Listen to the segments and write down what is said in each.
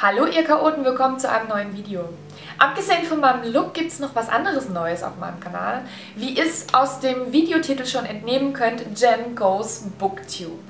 Hallo ihr Chaoten, willkommen zu einem neuen Video. Abgesehen von meinem Look gibt es noch was anderes Neues auf meinem Kanal. Wie ihr es aus dem Videotitel schon entnehmen könnt, Jen Goes Booktube.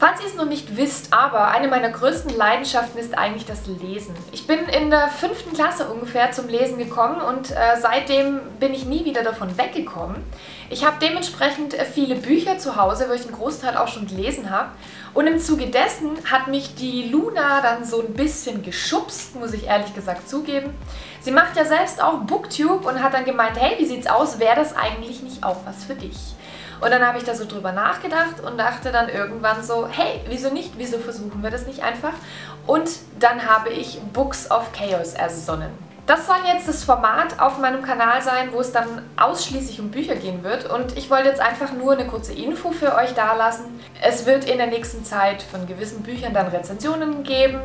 Falls ihr es noch nicht wisst, aber eine meiner größten Leidenschaften ist eigentlich das Lesen. Ich bin in der 5. Klasse ungefähr zum Lesen gekommen und seitdem bin ich nie wieder davon weggekommen. Ich habe dementsprechend viele Bücher zu Hause, weil ich einen Großteil auch schon gelesen habe. Und im Zuge dessen hat mich die Luna dann so ein bisschen geschubst, muss ich ehrlich gesagt zugeben. Sie macht ja selbst auch Booktube und hat dann gemeint, hey, wie sieht's aus, wäre das eigentlich nicht auch was für dich? Und dann habe ich da so drüber nachgedacht und dachte dann irgendwann so, hey, wieso nicht? Wieso versuchen wir das nicht einfach? Und dann habe ich BooksOfChaos ersonnen. Das soll jetzt das Format auf meinem Kanal sein, wo es dann ausschließlich um Bücher gehen wird. Und ich wollte jetzt einfach nur eine kurze Info für euch dalassen. Es wird in der nächsten Zeit von gewissen Büchern dann Rezensionen geben.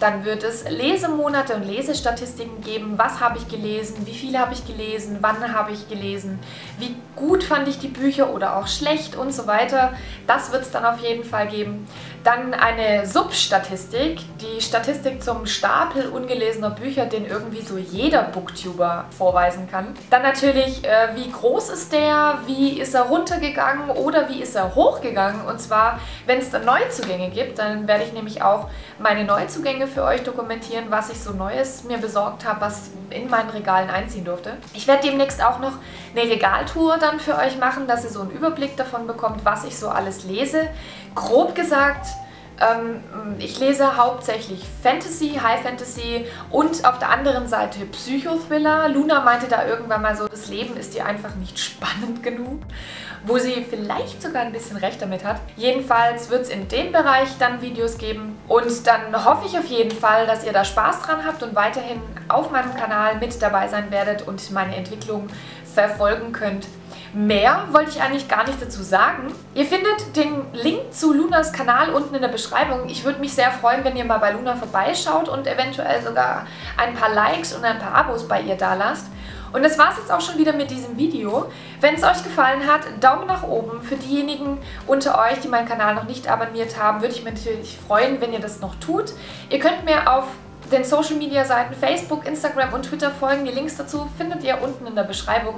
Dann wird es Lesemonate und Lesestatistiken geben. Was habe ich gelesen? Wie viel habe ich gelesen? Wann habe ich gelesen? Wie gut fand ich die Bücher oder auch schlecht und so weiter. Das wird es dann auf jeden Fall geben. Dann eine Substatistik, die Statistik zum Stapel ungelesener Bücher, den irgendwie so jeder Booktuber vorweisen kann. Dann natürlich, wie groß ist der? Wie ist er runtergegangen oder wie ist er hochgegangen? Und zwar, wenn es dann Neuzugänge gibt, dann werde ich nämlich auch meine Neuzugänge für euch dokumentieren, was ich so Neues mir besorgt habe, was in meinen Regalen einziehen durfte. Ich werde demnächst auch noch eine Regaltour dann für euch machen, dass ihr so einen Überblick davon bekommt, was ich so alles lese. Grob gesagt, ich lese hauptsächlich Fantasy, High Fantasy und auf der anderen Seite Psychothriller. Luna meinte da irgendwann mal so, das Leben ist ihr einfach nicht spannend genug, wo sie vielleicht sogar ein bisschen recht damit hat. Jedenfalls wird es in dem Bereich dann Videos geben und dann hoffe ich auf jeden Fall, dass ihr da Spaß dran habt und weiterhin auf meinem Kanal mit dabei sein werdet und meine Entwicklung verfolgen könnt. Mehr wollte ich eigentlich gar nicht dazu sagen. Ihr findet den Link zu Lunas Kanal unten in der Beschreibung. Ich würde mich sehr freuen, wenn ihr mal bei Luna vorbeischaut und eventuell sogar ein paar Likes und ein paar Abos bei ihr dalasst. Und das war es jetzt auch schon wieder mit diesem Video. Wenn es euch gefallen hat, Daumen nach oben. Für diejenigen unter euch, die meinen Kanal noch nicht abonniert haben, würde ich mich natürlich freuen, wenn ihr das noch tut. Ihr könnt mir auf den Social-Media-Seiten Facebook, Instagram und Twitter folgen. Die Links dazu findet ihr unten in der Beschreibung.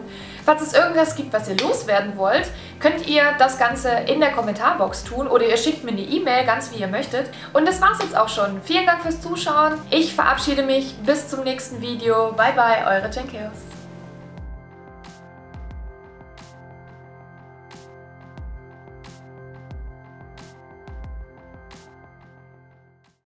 Falls es irgendwas gibt, was ihr loswerden wollt, könnt ihr das Ganze in der Kommentarbox tun oder ihr schickt mir eine E-Mail, ganz wie ihr möchtet. Und das war's jetzt auch schon. Vielen Dank fürs Zuschauen. Ich verabschiede mich. Bis zum nächsten Video. Bye bye, eure JenChaos.